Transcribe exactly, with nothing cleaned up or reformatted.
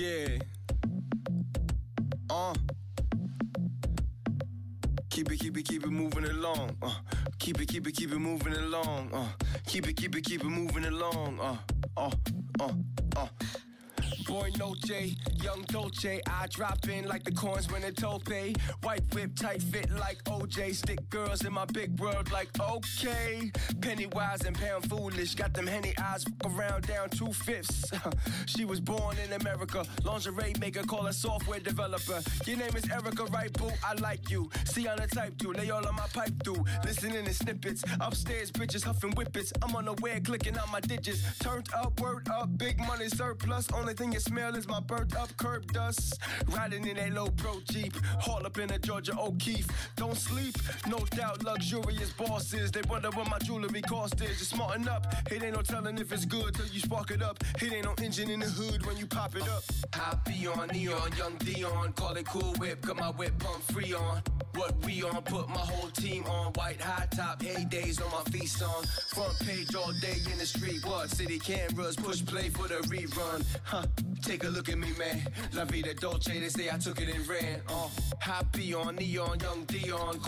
Yeah. Uh. Keep it, keep it, keep it moving along. Uh. Keep it, keep it, keep it moving along. Uh. Keep it, keep it, keep it moving along. Uh. Uh. Uh. Uh. Boy, Noche, young Dolce. I drop in like the coins when it tope. White whip, tight fit like O J. Stick girls in my big world like okay. Pennywise and pound foolish. Got them henny eyes around down two-fifths. She was born in America. Lingerie maker, call her software developer. Your name is Erica, right, boo? I like you. See, I'm the type to lay all on my pipe through. Listening to snippets. Upstairs, bitches huffing whippets. I'm unaware, clicking out my digits. Turned up, word up, big money surplus. Only thing you smell is my burnt up curb dust. Riding in that low pro Jeep, haul up in a Georgia O'Keefe. Don't sleep, no doubt, luxurious bosses. They wonder what my jewelry cost is. Just smarten up, it ain't no telling if it's good till you spark it up. It ain't no engine in the hood when you pop it up. Happy on neon, young Dion. Call it cool whip, got my whip pump free on. What we on, put my whole team on. White high top, heydays on my feast on. Front page all day in the street. What? City cameras, push play for the rerun. Huh. Take a look at me, man. La vida dolce, they say I took it and ran. Uh, happy on neon, young Dion.